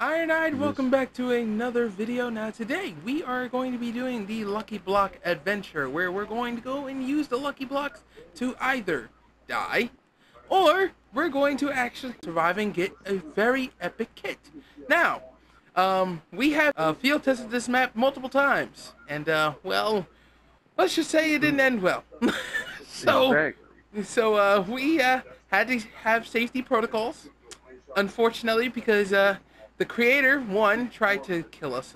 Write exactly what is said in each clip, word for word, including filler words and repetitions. Ironhide, welcome back to another video. Now today we are going to be doing the Lucky Block adventure, where we're going to go and use the Lucky Blocks to either die, or we're going to actually survive and get a very epic kit. Now, um, we have uh, field tested this map multiple times, and uh, well, let's just say it didn't end well. so, exactly. so uh, we uh, had to have safety protocols, unfortunately, because uh. The creator, one, tried to kill us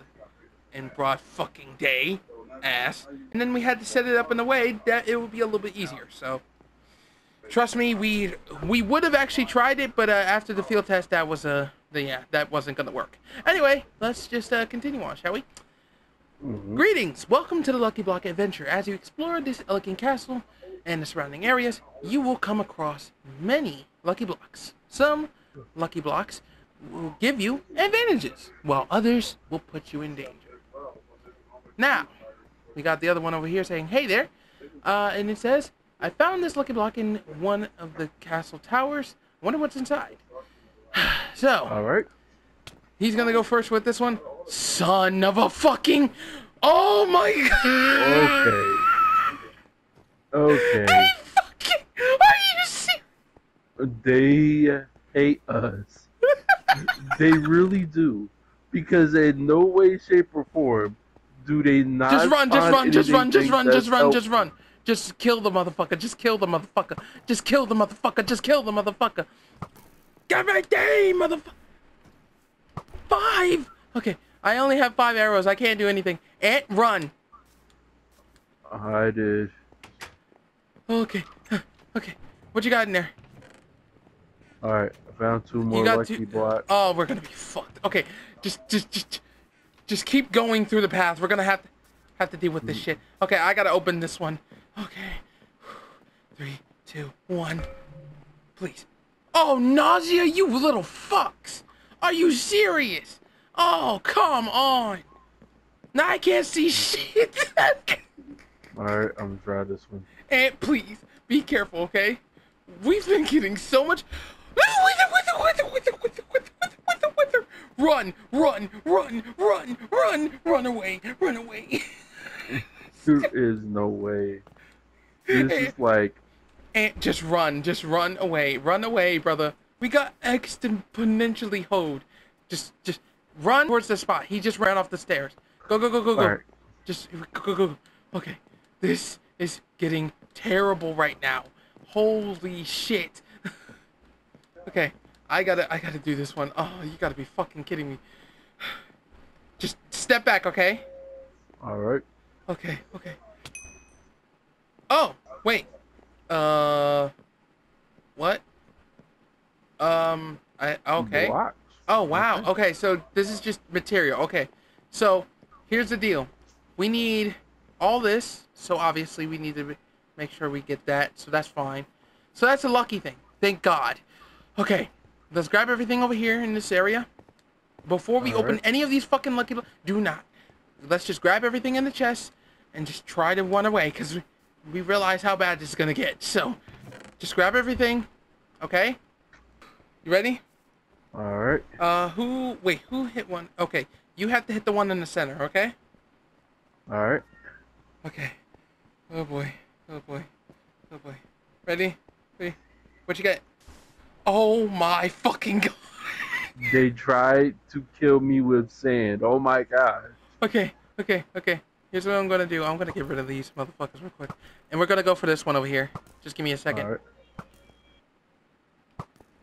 and brought fucking day ass. And then we had to set it up in a way that it would be a little bit easier. So, trust me, we we would have actually tried it, but uh, after the field test, that was uh, the, yeah, that wasn't going to work. Anyway, let's just uh, continue on, shall we? Mm-hmm. Greetings! Welcome to the Lucky Block Adventure. As you explore this elegant castle and the surrounding areas, you will come across many Lucky Blocks. Some Lucky Blocks will give you advantages, while others will put you in danger. Now, we got the other one over here saying, hey there, uh, and it says, I found this Lucky Block in one of the castle towers. I wonder what's inside. So, all right, he's gonna go first with this one. Son of a fucking, oh my god. Okay. Okay. Hey, fucking, are you serious? They hate us. They really do, because in no way, shape, or form do they not. Just run, just run, just run, just run, just run, just run. Just kill the motherfucker. Just kill the motherfucker. Just kill the motherfucker. Just kill the motherfucker. Get right there, motherfucker. Five. Okay, I only have five arrows. I can't do anything. Ant, run. I did. Okay, okay. What you got in there? All right. Found two more lucky two... blocks. Oh, we're gonna be fucked. Okay, just, just, just, just keep going through the path. We're gonna have to, have to deal with this shit. Okay, I gotta open this one. Okay, three, two, one, please. Oh, nausea! You little fucks! Are you serious? Oh, come on! Now I can't see shit. All right, I'm gonna try this one. And please be careful, okay? We've been getting so much. Run, run, run, run, run, run away, run away. There is no way. This is like... And just run, just run away, run away, brother. We got exponentially hoed. Just, just run towards the spot. He just ran off the stairs. Go, go, go, go, go. Right. Just go, go, go. Okay, this is getting terrible right now. Holy shit. Okay, I gotta, I gotta do this one. Oh, you gotta be fucking kidding me. Just step back, okay? All right. Okay, okay. Oh, wait. Uh, what? Um, I, okay. Blocks. Oh, wow. Okay. Okay, so this is just material. Okay, so here's the deal. We need all this, so obviously we need to make sure we get that, so that's fine. So that's a lucky thing. Thank God. Okay, let's grab everything over here in this area. Before we All open right. any of these fucking lucky blocks, do not. Let's just grab everything in the chest and just try to run away, because we, we realize how bad this is going to get. So, just grab everything. Okay? You ready? All right. Uh, who, wait, who hit one? Okay, you have to hit the one in the center, okay? All right. Okay. Oh, boy. Oh, boy. Oh, boy. Ready? Ready? What you got? Oh my fucking god. They tried to kill me with sand. Oh my god. Okay, okay, okay. Here's what I'm gonna do. I'm gonna get rid of these motherfuckers real quick. And we're gonna go for this one over here. Just give me a second. All right.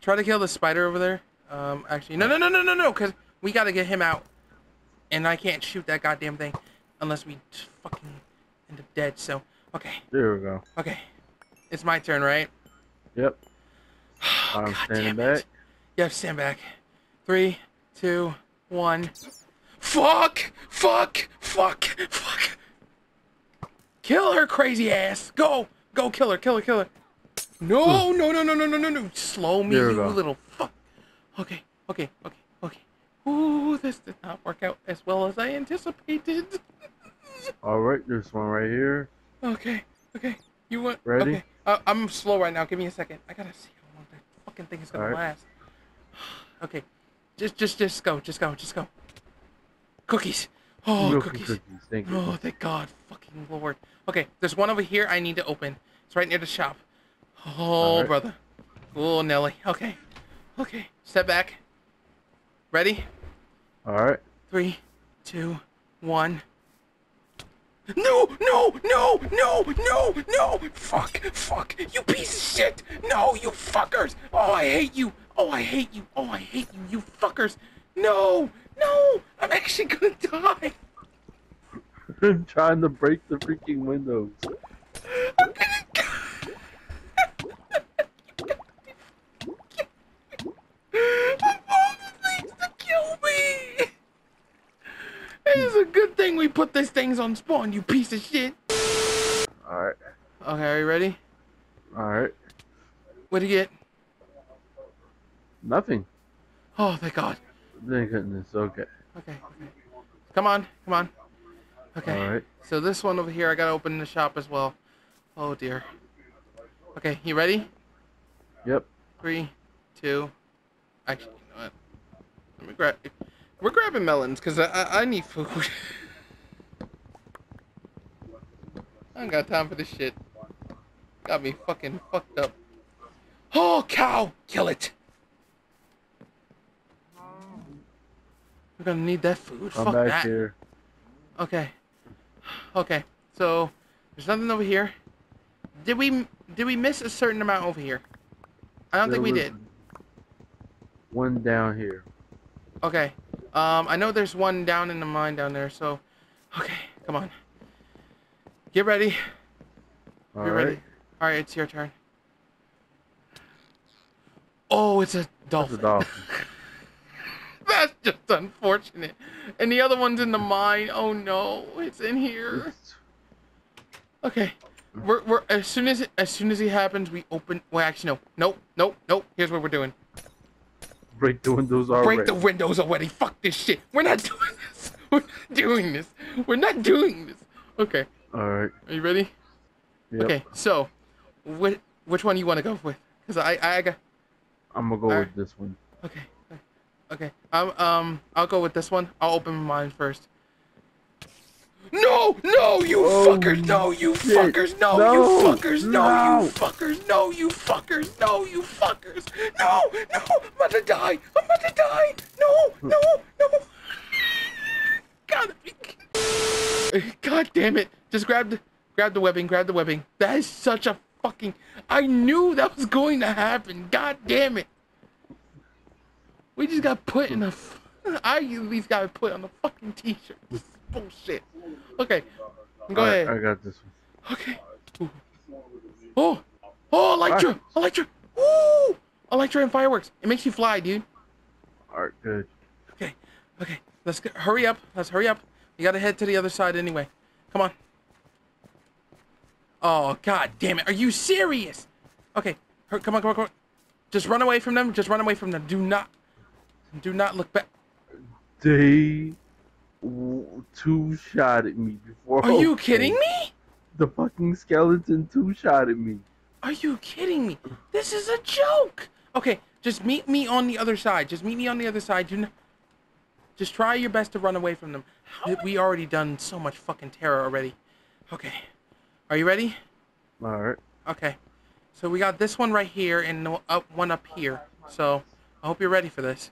Try to kill the spider over there. Um, actually, no, no, no, no, no, no, because we gotta get him out. And I can't shoot that goddamn thing unless we fucking end up dead, so, okay. There we go. Okay. It's my turn, right? Yep. Oh, I'm standing back. Yeah, stand back. Three, two, one. Fuck! Fuck! Fuck! Fuck! Kill her crazy ass! Go! Go kill her! Kill her! Kill her! No! No! No! No! No! No! No! No! Slow me, you little fuck! Okay. Okay. Okay. Okay. Ooh, this did not work out as well as I anticipated. All right, there's one right here. Okay. Okay. You want? Ready? Okay. Uh, I'm slow right now. Give me a second. I gotta see. Fucking thing is gonna last. Okay, Just, just, just go, just go, just go. Cookies. Oh, no cookies. cookies. Thank you. Oh, thank God, fucking Lord. Okay, there's one over here I need to open. It's right near the shop. Oh, right. brother. Oh, Nelly. Okay. Okay. Step back. Ready? All right. Three, two, one. No, no, no, no, no, no! Fuck, fuck, you piece of shit! No, you fuckers! Oh, I hate you! Oh, I hate you! Oh, I hate you, you fuckers! No, no, I'm actually gonna die! I'm trying to break the freaking windows. I'm gonna die! Of all the things to kill me! It is a good thing we put these things on spawn, you piece of shit. Alright. Okay, are you ready? Alright. What'd you get? Nothing. Oh, thank God. Thank goodness, okay. Okay, okay. Come on, come on. Okay. Alright. So this one over here, I gotta open the shop as well. Oh, dear. Okay, you ready? Yep. Three, two... Actually, you know what? Let me grab... We're grabbing melons, because I, I, I need food. I don't got time for this shit. Got me fucking fucked up. Oh, cow! Kill it! We're gonna need that food. I'm Fuck back that. here. Okay. Okay. So, there's nothing over here. Did we did we miss a certain amount over here? I don't there think we did. One down here. Okay. Um, I know there's one down in the mine down there, so... Okay, come on. Get ready. All Be right. ready. Alright, it's your turn. Oh, it's a dolphin. It's a dolphin. That's just unfortunate. And the other one's in the mine. Oh no, it's in here. Okay. We're, we're, as soon as it, as soon as it happens, we open... Well, actually, no. Nope, nope, nope. Here's what we're doing. Break the windows already. Break the windows already. Fuck this shit. We're not doing this. We're not doing this. We're not doing this. Okay. All right. Are you ready? Yep. Okay. So, which which one do you want to go with? Cause I I got. I'm gonna go All with right. this one. Okay. Okay. I'm um I'll go with this one. I'll open mine first. No! No! You oh, fuckers! No! You shit. fuckers! No! no you fuckers! No, no! You fuckers! No! You fuckers! No! You fuckers! No! No! I'm about to die! I'm about to die! No! No! No! God! God damn it! Just grab the, grab the webbing! Grab the webbing! That is such a fucking... I knew that was going to happen! God damn it! We just got put in a... I at least got put on the fucking t-shirt. Bullshit. Okay, go ahead. I got this one. Okay. Ooh. Oh, oh, Electra, ah. Electra. Ooh, Electra and fireworks. It makes you fly, dude. All right, good. Okay, okay. Let's get, hurry up. Let's hurry up. We gotta head to the other side anyway. Come on. Oh, God damn it! Are you serious? Okay, come on, come on, come on. Just run away from them. Just run away from them. Do not, do not look back. They. Two shot at me before. Are you kidding me? The fucking skeleton two shot at me. Are you kidding me? This is a joke. Okay, just meet me on the other side. Just meet me on the other side. Do not. Just try your best to run away from them. How we already done so much fucking terror already. Okay, are you ready? All right. Okay, so we got this one right here and up one up here. So I hope you're ready for this.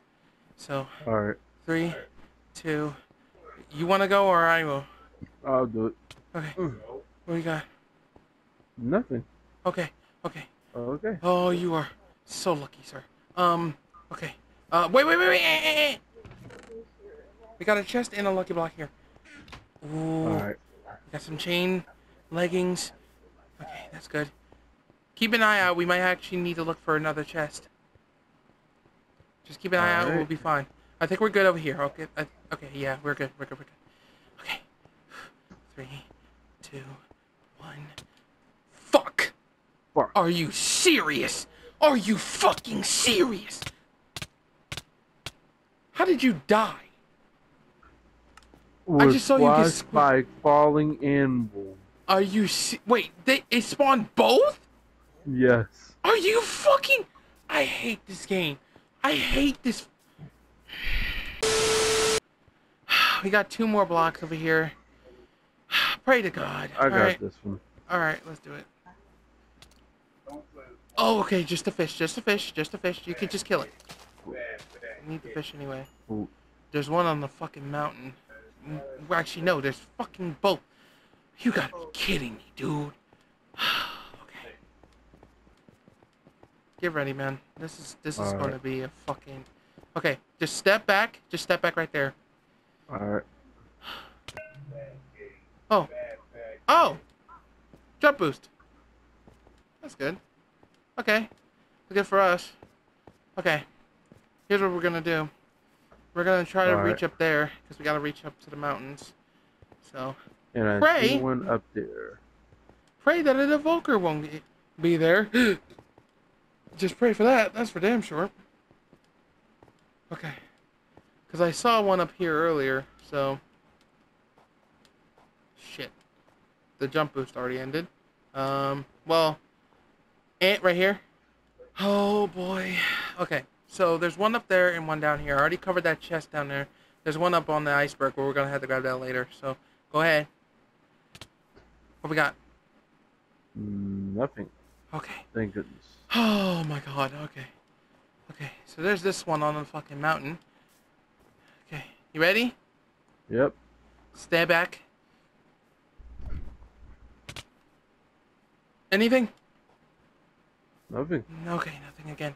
So. All right. Three, two. You want to go or I will? I'll do it. Okay. Mm. What do you got? Nothing. Okay. Okay. Okay. Oh, you are so lucky, sir. Um, okay. Uh, wait, wait, wait, wait. Eh, eh, eh. We got a chest and a lucky block here. Ooh. All right. We got some chain, leggings. Okay, that's good. Keep an eye out. We might actually need to look for another chest. Just keep an All eye right. out. We'll be fine. I think we're good over here. Okay, I, okay, yeah, we're good, we're good, we're good. Okay. Three, two, one. Fuck! Fuck. Are you serious? Are you fucking serious? How did you die? With I just saw you get by falling anvil. Are you se- Wait, they, it spawned both? Yes. Are you fucking- I hate this game. I hate this- We got two more blocks over here. Pray to God. I All got right. this one. Alright, let's do it. Oh, okay, just a fish, just a fish, just a fish. You could just kill it. We need the fish anyway. Ooh. There's one on the fucking mountain. Actually, no, there's fucking both. You gotta be kidding me, dude. Okay. Get ready, man. This is this is All gonna right. be a fucking... Okay, just step back. Just step back right there. Alright. Oh. Oh! Jump boost. That's good. Okay. Good for us. Okay. Here's what we're gonna do. We're gonna try All to reach right. up there, because we gotta reach up to the mountains. So... And I pray, see one up there. Pray that an evoker won't be there. Just pray for that. That's for damn sure. Okay. Because I saw one up here earlier, so... Shit. The jump boost already ended. Um, well... Ant right here. Oh, boy. Okay. So, there's one up there and one down here. I already covered that chest down there. There's one up on the iceberg where we're going to have to grab that later. So, go ahead. What we got? Nothing. Okay. Thank goodness. Oh, my God. Okay. Okay. So, there's this one on the fucking mountain. Okay. You ready? Yep. Stay back. Anything? Nothing. Okay, nothing again.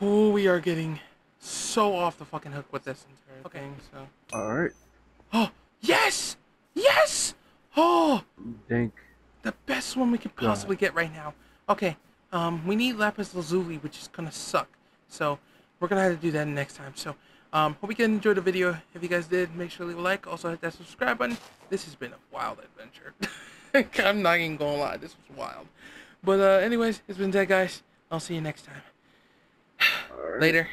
Oh, we are getting so off the fucking hook with this entire okay. thing, so... Alright. Oh, yes! Yes! Oh! Dink. The best one we could possibly God. get right now. Okay, um, we need Lapis Lazuli, which is gonna suck. So, we're gonna have to do that next time. So, um, hope you guys enjoyed the video. If you guys did, make sure to leave a like. Also, hit that subscribe button. This has been a wild adventure. I'm not even gonna lie, this was wild. But, uh, anyways, it's been that, guys. I'll see you next time. Later.